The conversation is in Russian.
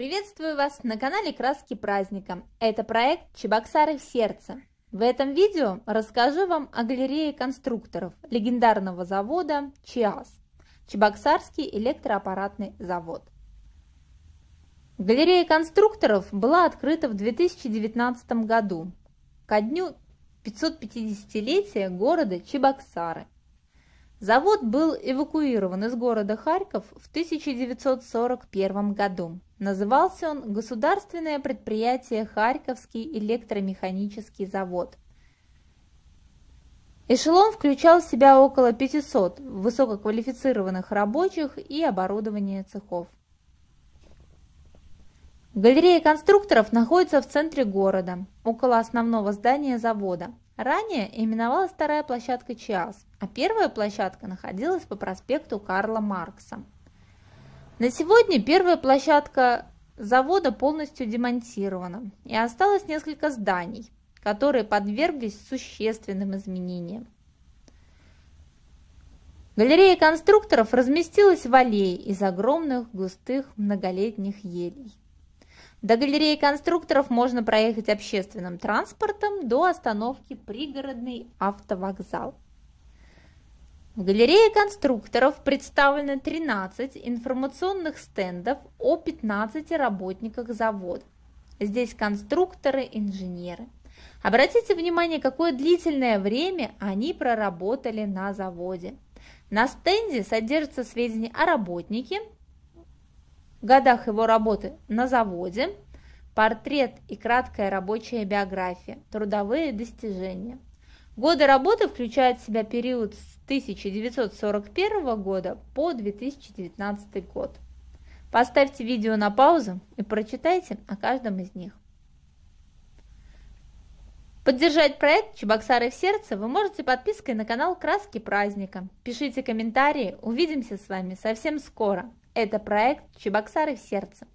Приветствую вас на канале Краски Праздника. Это проект «Чебоксары в сердце». В этом видео расскажу вам о галерее конструкторов легендарного завода ЧЭАЗ – Чебоксарский электроаппаратный завод. Галерея конструкторов была открыта в 2019 году ко дню 550-летия города Чебоксары. Завод был эвакуирован из города Харьков в 1941 году. Назывался он Государственное предприятие Харьковский электромеханический завод. Эшелон включал в себя около 500 высококвалифицированных рабочих и оборудование цехов. Галерея конструкторов находится в центре города, около основного здания завода. Ранее именовалась вторая площадка ЧЭАЗ, а первая площадка находилась по проспекту Карла Маркса. На сегодня первая площадка завода полностью демонтирована, и осталось несколько зданий, которые подверглись существенным изменениям. Галерея конструкторов разместилась в аллее из огромных густых многолетних елей. До галереи конструкторов можно проехать общественным транспортом до остановки «Пригородный автовокзал». В галерее конструкторов представлено 13 информационных стендов о 15 работниках завода. Здесь конструкторы, инженеры. Обратите внимание, какое длительное время они проработали на заводе. На стенде содержатся сведения о работнике, годах его работы на заводе, портрет и краткая рабочая биография, трудовые достижения. Годы работы включают в себя период с 1941 года по 2019 год. Поставьте видео на паузу и прочитайте о каждом из них. Поддержать проект «Чебоксары в сердце» вы можете подпиской на канал «Краски праздника». Пишите комментарии, увидимся с вами совсем скоро. Это проект «Чебоксары в сердце».